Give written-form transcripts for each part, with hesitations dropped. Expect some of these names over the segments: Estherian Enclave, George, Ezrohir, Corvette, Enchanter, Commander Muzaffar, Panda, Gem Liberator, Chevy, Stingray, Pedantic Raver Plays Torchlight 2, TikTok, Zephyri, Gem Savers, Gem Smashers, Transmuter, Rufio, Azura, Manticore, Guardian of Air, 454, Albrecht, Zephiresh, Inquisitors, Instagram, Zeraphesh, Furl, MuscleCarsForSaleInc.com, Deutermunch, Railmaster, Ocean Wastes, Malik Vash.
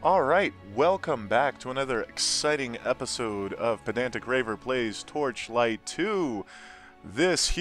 Alright, welcome back to another exciting episode of Pedantic Raver Plays Torchlight 2. This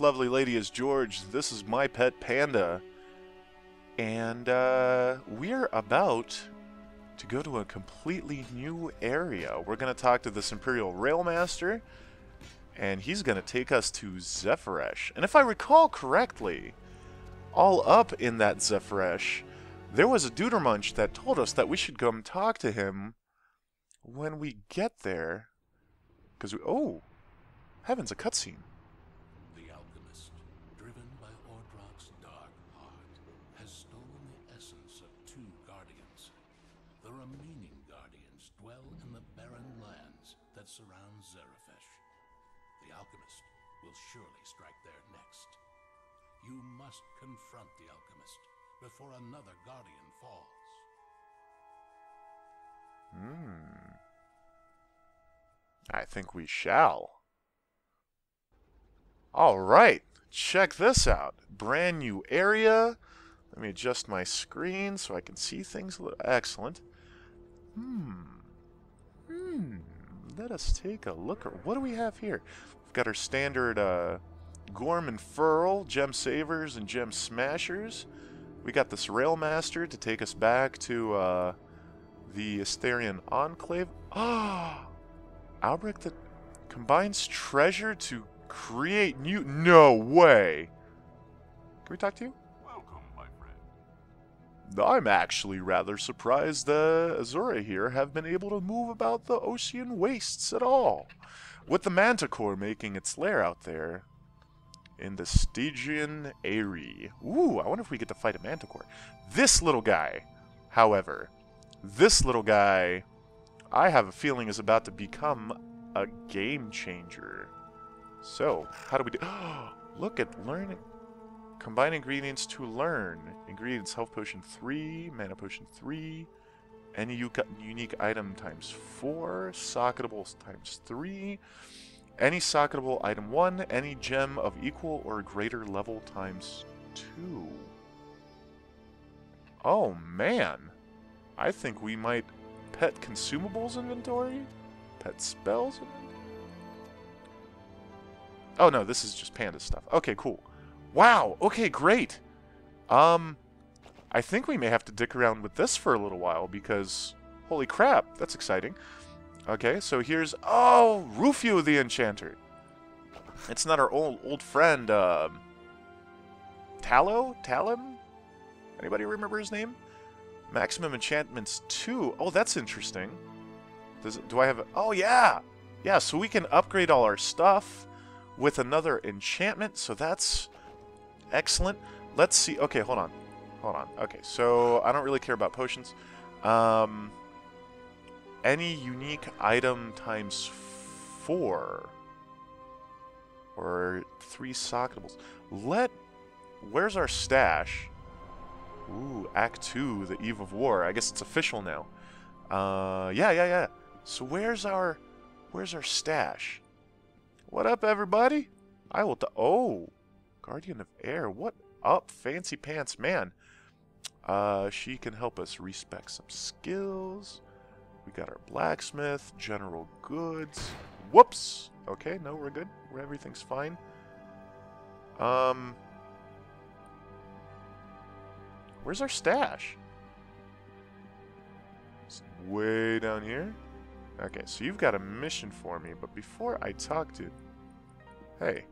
lovely lady is George. This is my pet Panda. And we're about to go to a completely new area. We're going to talk to this Imperial Railmaster, and he's going to take us to Zephiresh. And if I recall correctly, all up in that Zephiresh, there was a Deutermunch that told us that we should come talk to him when we get there. Because we... Oh! Heavens, a cutscene. The alchemist, driven by Ordrock's dark heart, has stolen the essence of two guardians. The remaining guardians dwell in the barren lands that surround Zeraphesh. The alchemist will surely strike there next. You must confront the alchemist before another guardian falls. I think we shall. Alright, check this out. Brand new area. Let me adjust my screen so I can see things a little. Excellent. Let us take a look. What do we have here? We've got our standard Gorm and Furl, Gem Savers and Gem Smashers. We got this Railmaster to take us back to the Estherian Enclave. Ah, Albrecht that combines treasure to create new. No way. Can we talk to you? Welcome, my friend. I'm actually rather surprised the Azura here have been able to move about the Ocean Wastes at all, with the Manticore making its lair out there. In the Stygian Aerie. Ooh, I wonder if we get to fight a Manticore. This little guy, however, I have a feeling is about to become a game changer. So, how do we do? Look at learning. Combine ingredients to learn. Ingredients: health potion 3, mana potion 3, any unique item × 4, socketable × 3. Any socketable item 1, any gem of equal or greater level × 2. Oh man, I think we might pet consumables inventory? Pet spells inventory? Oh no, this is just Panda stuff. Okay, cool. Wow, okay, great. I think we may have to dick around with this for a little while because, holy crap, that's exciting. Okay, so here's... Oh! Rufio the Enchanter! It's not our old friend, Tallow? Talum? Anybody remember his name? Maximum Enchantments 2. Oh, that's interesting. Do I have a... Oh, yeah! Yeah, so we can upgrade all our stuff with another enchantment, so that's excellent. Let's see... Okay, hold on. Okay, so I don't really care about potions. Any unique item × 4 or 3 socketables. Where's our stash? Ooh, Act 2, the Eve of War. I guess it's official now. Yeah. So where's our stash? What up, everybody? Oh, Guardian of Air. What up, fancy pants man? She can help us respec some skills. We got our blacksmith, general goods. Whoops! Okay, no, we're good. Everything's fine. Where's our stash? It's way down here. Okay, so you've got a mission for me, but before I talk to... Hey.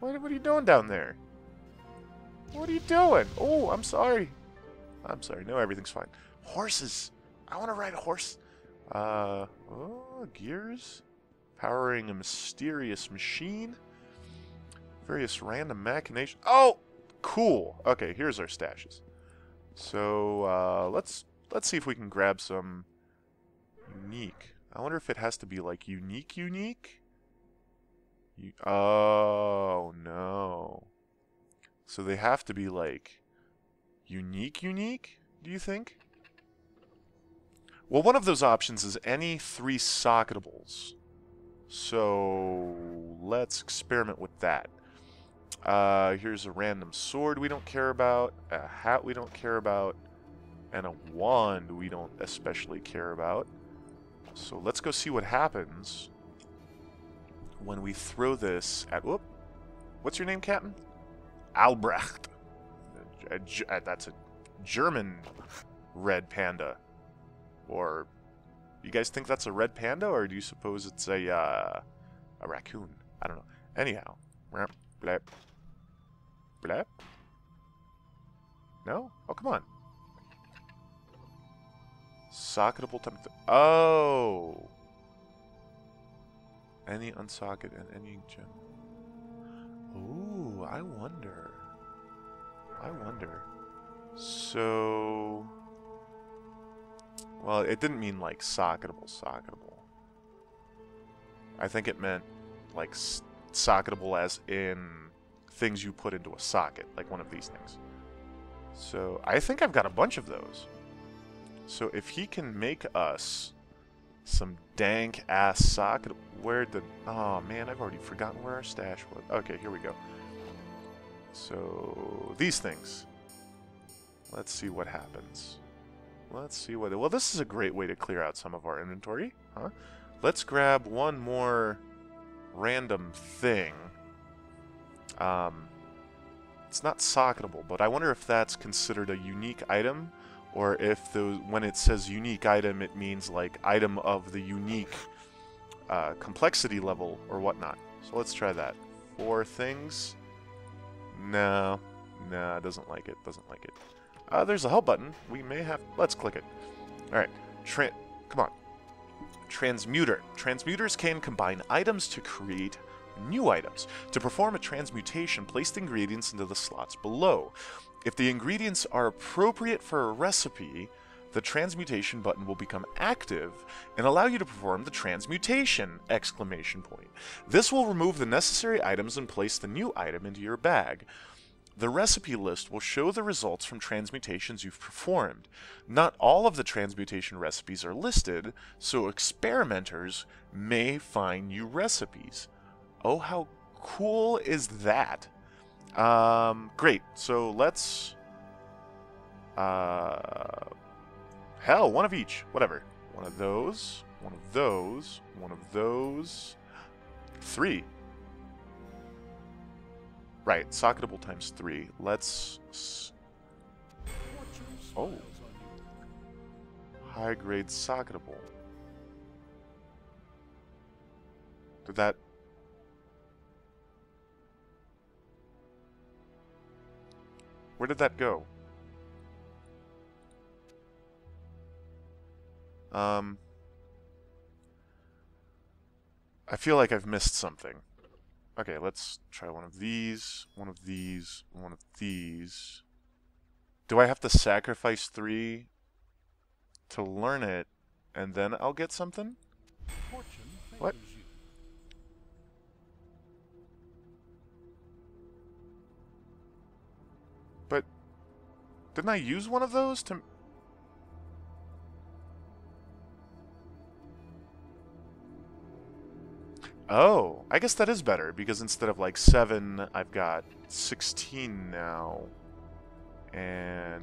What are you doing down there? What are you doing? Oh, I'm sorry. No, everything's fine. Horses! I want to ride a horse. Oh, gears. Powering a mysterious machine. Various random machinations. Oh, cool. Okay, here's our stashes. So let's see if we can grab some unique. I wonder if it has to be like unique. Oh no. So they have to be like unique. Do you think? Well, one of those options is any 3 socketables. So, let's experiment with that. Here's a random sword we don't care about. A hat we don't care about. and a wand we don't especially care about. So let's go see what happens when we throw this at... Whoop! What's your name, Captain? Albrecht. That's a German red panda. Or... you guys think that's a red panda, or do you suppose it's a raccoon? I don't know. Anyhow. Blap, blap, blap. No? Oh, come on. Socketable temp... Oh! Any unsocket and any gem... Ooh, I wonder. I wonder. So... well, it didn't mean, like, socketable, socketable. I think it meant, like, socketable as in things you put into a socket, like one of these things. So, I think I've got a bunch of those. So, if he can make us some dank-ass socket... Where the... Oh, man, I've already forgotten where our stash was. Okay, here we go. So, these things. Let's see what happens. Let's see what... Well, this is a great way to clear out some of our inventory, huh? Let's grab one more random thing. It's not socketable, but I wonder if that's considered a unique item, or if those, when it says unique item, it means like item of the unique complexity level or whatnot. So let's try that. Four things. No, no, doesn't like it. Doesn't like it. There's a help button. We may have... Let's click it. Alright. Come on. Transmuter. Transmuters can combine items to create new items. To perform a transmutation, place the ingredients into the slots below. If the ingredients are appropriate for a recipe, the transmutation button will become active and allow you to perform the transmutation! This will remove the necessary items and place the new item into your bag. The recipe list will show the results from transmutations you've performed. Not all of the transmutation recipes are listed, so experimenters may find new recipes. Oh, how cool is that? Great. So let's... hell, one of each. Whatever. One of those. One of those. One of those. Three. Right, socketable times 3. Let's... Oh. High-grade socketable. Did that... Where did that go? I feel like I've missed something. Okay, let's try one of these, one of these, one of these. Do I have to sacrifice 3 to learn it, and then I'll get something? What? But didn't I use one of those to... Oh, I guess that is better, because instead of, like, 7, I've got 16 now. And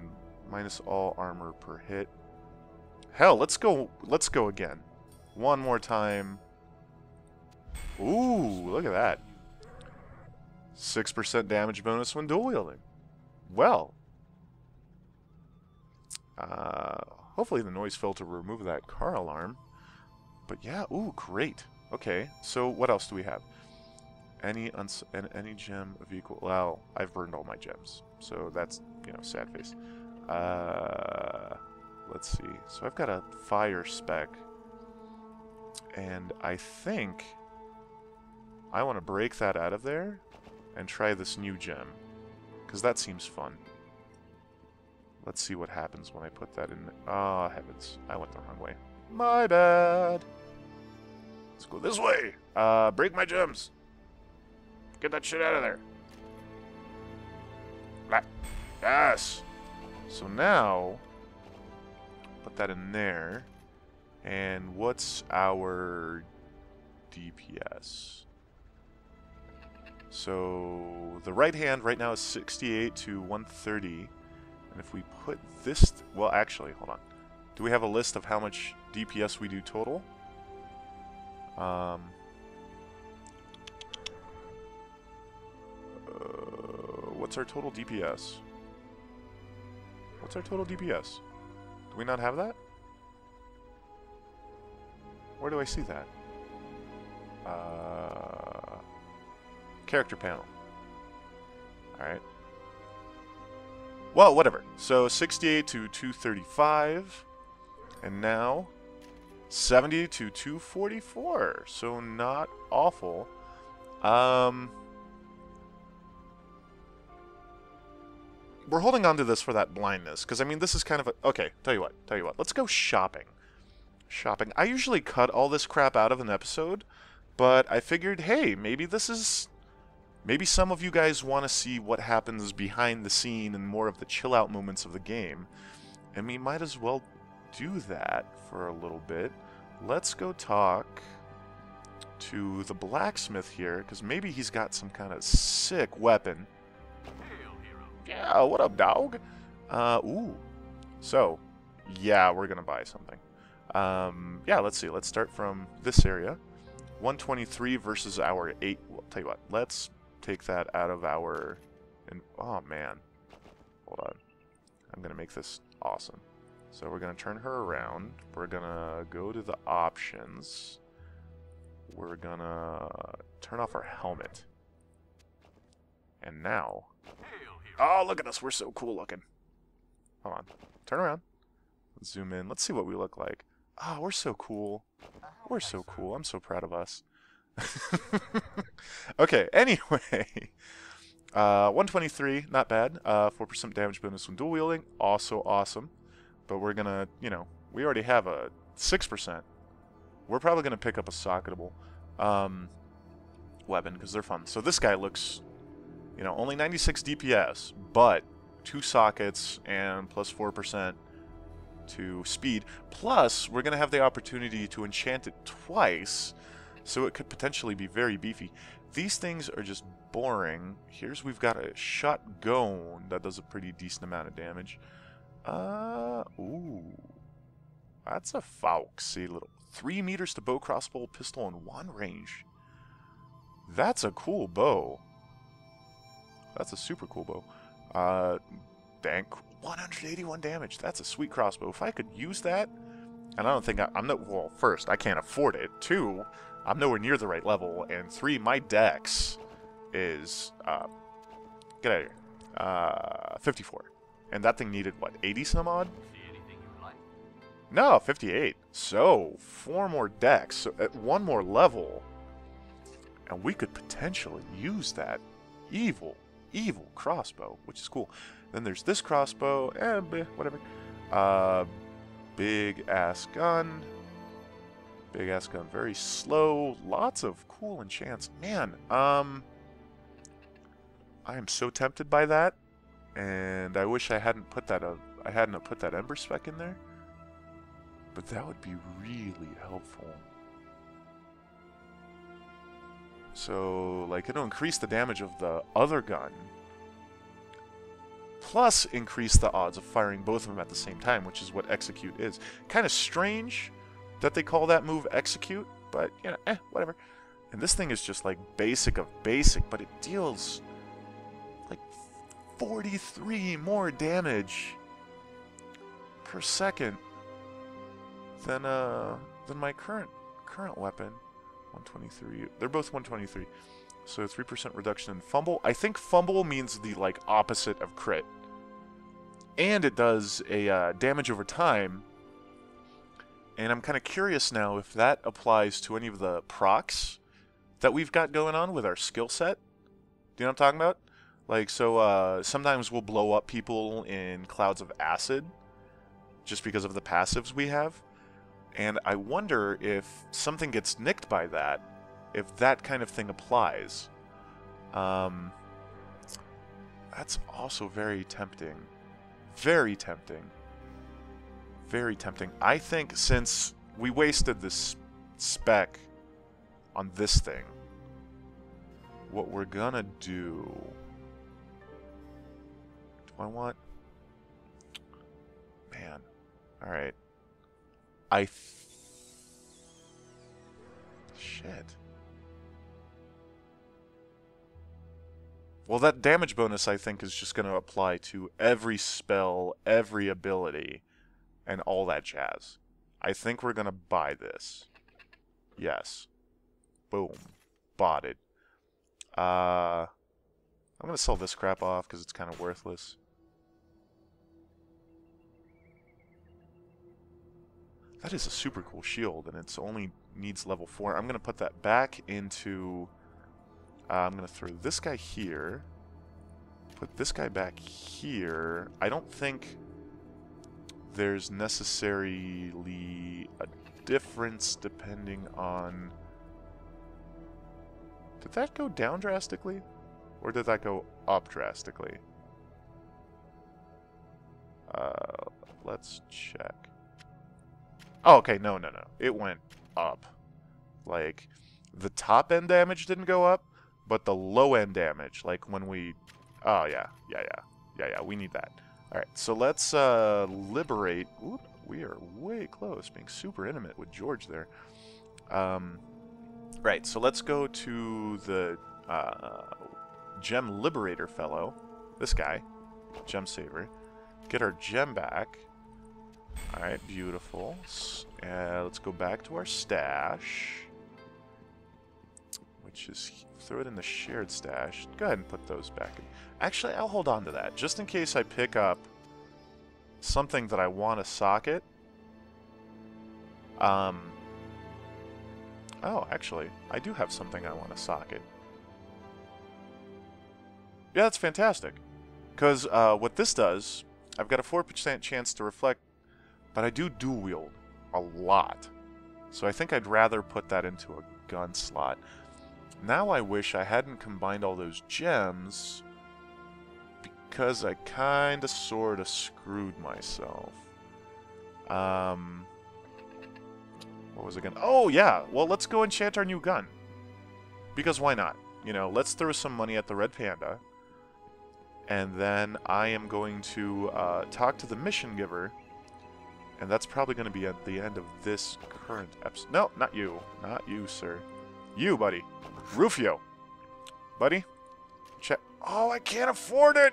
minus all armor per hit. Hell, let's go again. One more time. Ooh, look at that. 6% damage bonus when dual wielding. Well. Hopefully the noise filter will remove that car alarm. But yeah, ooh, great. Okay, so what else do we have? Any gem of equal... Well, I've burned all my gems. So that's, you know, sad face. Let's see. So I've got a fire spec. And I think I want to break that out of there and try this new gem. Because that seems fun. Let's see what happens when I put that in... Oh, heavens. I went the wrong way. My bad. Let's go this way! Break my gems! Get that shit out of there! Blah. Yes! So now, put that in there. And what's our DPS? So, the right hand right now is 68 to 130. And if we put this... well, actually, hold on. Do we have a list of how much DPS we do total? What's our total DPS? What's our total DPS? Do we not have that? Where do I see that? Character panel. Alright. Well, whatever. So 68 to 235. And now 70 to 244. So not awful. We're holding on to this for that blindness. Because, I mean, this is kind of a... okay, tell you what. Let's go shopping. Shopping. I usually cut all this crap out of an episode. But I figured, hey, maybe this is... maybe some of you guys want to see what happens behind the scene and more of the chill-out moments of the game. And we might as well do that for a little bit. Let's go talk to the blacksmith here, because maybe he's got some kind of sick weapon. Yeah, what up, dog? Ooh. So, yeah, we're going to buy something. Yeah, let's see. Let's start from this area. 123 versus our 8. Well, tell you what. Let's take that out of our... oh, man. Hold on. I'm going to make this awesome. So we're going to turn her around. We're going to go to the options. We're going to turn off our helmet. And now... oh, look at us. We're so cool looking. Hold on. Turn around. Let's zoom in. Let's see what we look like. Ah, oh, we're so cool. We're so cool. I'm so proud of us. Okay, anyway. 123, not bad. 4% damage bonus from dual wielding. Also awesome. But we're going to, you know, we already have a 6%. We're probably going to pick up a socketable weapon because they're fun. So this guy looks... you know, only 96 DPS, but 2 sockets and plus 4% to speed. Plus, we're going to have the opportunity to enchant it twice, so it could potentially be very beefy. These things are just boring. Here's, we've got a shotgun that does a pretty decent amount of damage. Ooh. That's a foxy little. 3 meters to bow, crossbow, pistol, and wand range. That's a cool bow. That's a super cool bow. Dang, 181 damage. That's a sweet crossbow. If I could use that, and I don't think I'm not. Well, first, I can't afford it. 2, I'm nowhere near the right level. And 3, my dex is get out of here. 54, and that thing needed what, 80 some odd? See anything you like? No, 58. So 4 more dex. So at 1 more level, and we could potentially use that evil crossbow, which is cool. Then there's this crossbow, and whatever. Big ass gun, very slow. Lots of cool enchants, man. I am so tempted by that, and I wish I hadn't put that ember spec in there, but that would be really helpful. So, like, it'll increase the damage of the other gun, plus increase the odds of firing both of them at the same time, which is what execute is. Kind of strange that they call that move execute, but, you know, whatever. And this thing is just, like, basic of basic, but it deals, like, 43 more damage per second than my current weapon. 123. They're both 123. So 3% reduction in fumble. I think fumble means the, like, opposite of crit. And it does a damage over time. And I'm kind of curious now if that applies to any of the procs that we've got going on with our skill set. Do you know what I'm talking about? Like, so sometimes we'll blow up people in clouds of acid just because of the passives we have. And I wonder if something gets nicked by that, if that kind of thing applies. That's also very tempting. Very tempting. Very tempting. I think since we wasted this spec on this thing, what we're gonna do... do I want... Man. Alright. Shit. Well, that damage bonus, I think, is just going to apply to every spell, every ability, and all that jazz. I think we're going to buy this. Yes. Boom. Bought it. I'm going to sell this crap off because it's kind of worthless. That is a super cool shield, and it's only needs level 4. I'm going to put that back into... I'm going to throw this guy here. Put this guy back here. I don't think there's necessarily a difference depending on... Did that go down drastically? Or did that go up drastically? Let's check. Oh, okay, no. It went up. Like, the top end damage didn't go up, but the low end damage, like when we... Oh, yeah, we need that. Alright, so let's liberate... Oop, we are way close, being super intimate with George there. Right, so let's go to the Gem Liberator fellow, this guy, Gem Saver, get our gem back. Alright, beautiful. Let's go back to our stash, which is, throw it in the shared stash. Go ahead and put those back in. Actually, I'll hold on to that, just in case I pick up something that I want to socket. Oh, actually, I do have something I want to socket. Yeah, that's fantastic. Because what this does, I've got a 4% chance to reflect, but I do dual wield a lot. So I think I'd rather put that into a gun slot. Now I wish I hadn't combined all those gems, because I kind of sort of screwed myself. What was it gonna... Oh, yeah! Well, let's go enchant our new gun. Because why not? You know, let's throw some money at the Red Panda. And then I am going to talk to the Mission Giver. And that's probably going to be at the end of this current episode. No, not you. Not you, sir. You, buddy. Rufio. Buddy. Check. Oh, I can't afford it!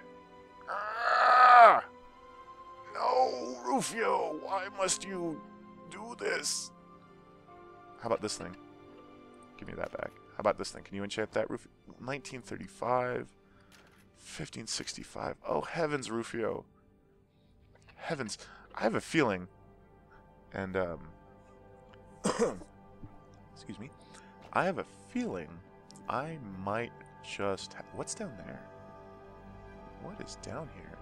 Ah! No, Rufio! Why must you do this? How about this thing? Give me that back. How about this thing? Can you enchant that, Rufio? 1935. 1565. Oh, heavens, Rufio. Heavens. I have a feeling, and, excuse me, I have a feeling I might just, what's down there? What is down here?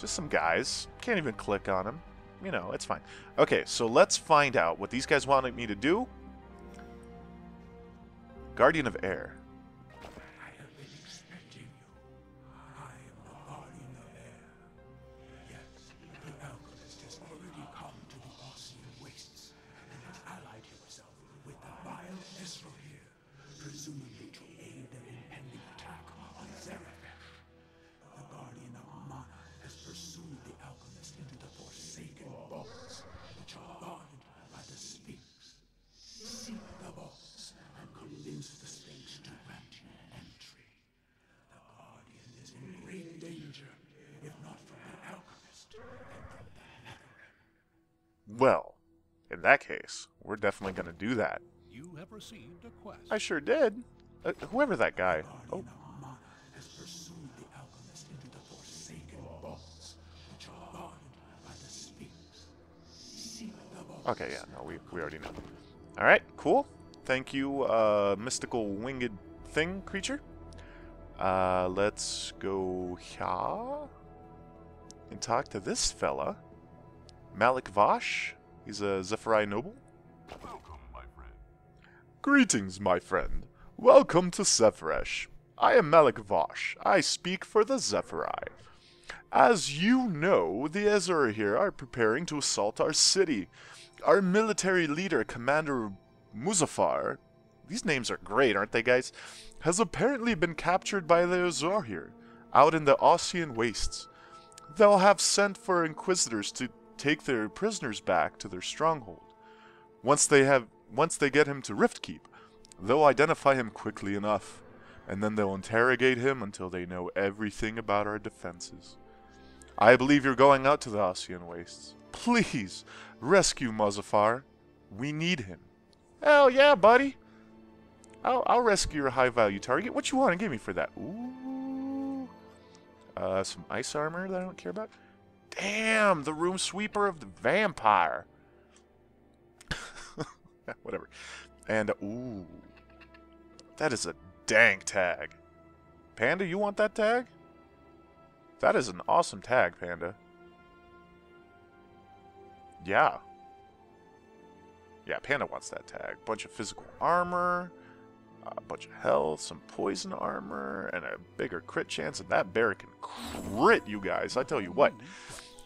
Just some guys. Can't even click on them. You know, it's fine. Okay, so let's find out what these guys wanted me to do. Guardian of Air. Well, in that case, we're definitely going to do that. You have received a quest. I sure did. Whoever that guy. Oh. Okay, yeah, no, we already know. All right, cool. Thank you, mystical winged thing creature. Let's go here and talk to this fella. Malik Vash, he's a Zephyri noble. Welcome, my friend. Greetings, my friend. Welcome to Zephiresh. I am Malik Vash. I speak for the Zephyri. As you know, the Ezrohir here are preparing to assault our city. Our military leader, Commander Muzaffar, these names are great, aren't they, guys? Has apparently been captured by the Ezrohir here, out in the Ossean Wastes. they'll have sent for Inquisitors to take their prisoners back to their stronghold. Once they get him to Rift Keep, they'll identify him quickly enough, and then they'll interrogate him until they know everything about our defenses. I believe you're going out to the Ocean Wastes. Please, rescue Muzaffar. We need him. Hell yeah, buddy. I'll rescue your high-value target. What you want to give me for that? Ooh. Some ice armor that I don't care about. Damn, the room sweeper of the vampire. Whatever. And, ooh. That is a dank tag. Panda, you want that tag? That is an awesome tag, Panda. Yeah. Yeah, Panda wants that tag. Bunch of physical armor, a bunch of health, some poison armor, and a bigger crit chance. And that bear can crit, you guys. I tell you what.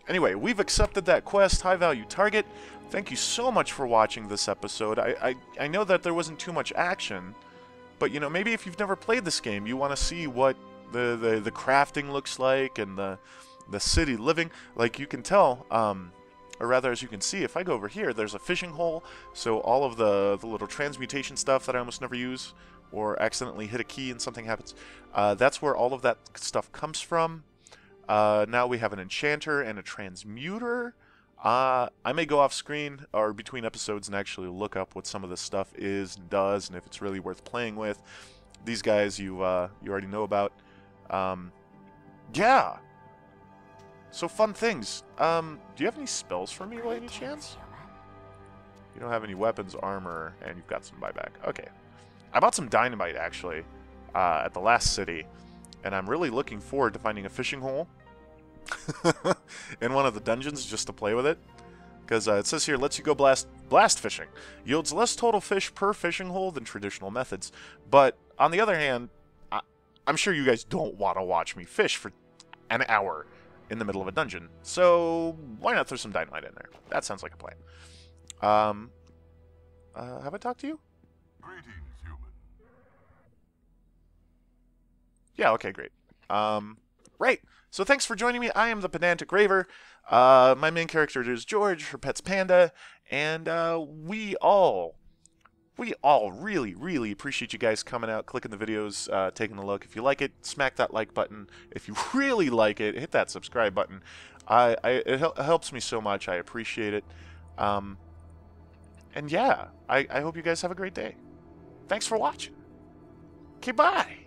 Anyway, we've accepted that quest, high-value target. Thank you so much for watching this episode. I know that there wasn't too much action, but, you know, maybe if you've never played this game, you want to see what the crafting looks like and the city living. Like, you can tell... Or rather, as you can see, if I go over here, there's a fishing hole, so all of the little transmutation stuff that I almost never use, or accidentally hit a key and something happens, that's where all of that stuff comes from. Now we have an enchanter and a transmuter. I may go off screen, or between episodes, and actually look up what some of this stuff is and does, and if it's really worth playing with. These guys you already know about. Yeah! So, fun things. Do you have any spells for me by any chance? You don't have any weapons, armor, and you've got some buyback. Okay. I bought some dynamite, actually, at the last city, and I'm really looking forward to finding a fishing hole in one of the dungeons just to play with it. Because it says here, lets you go blast fishing. Yields less total fish per fishing hole than traditional methods. But, on the other hand, I'm sure you guys don't want to watch me fish for an hour in the middle of a dungeon, so why not throw some dynamite in there? That sounds like a plan. Have I talked to you? Greetings, human. Yeah, okay, great. Right, so thanks for joining me. I am the Pedantic Raver. My main character is George, her pet's Panda, and we all really, really appreciate you guys coming out, clicking the videos, taking a look. If you like it, smack that like button. If you really like it, hit that subscribe button. It helps me so much. I appreciate it. And yeah, I hope you guys have a great day. Thanks for watching. Okay, bye.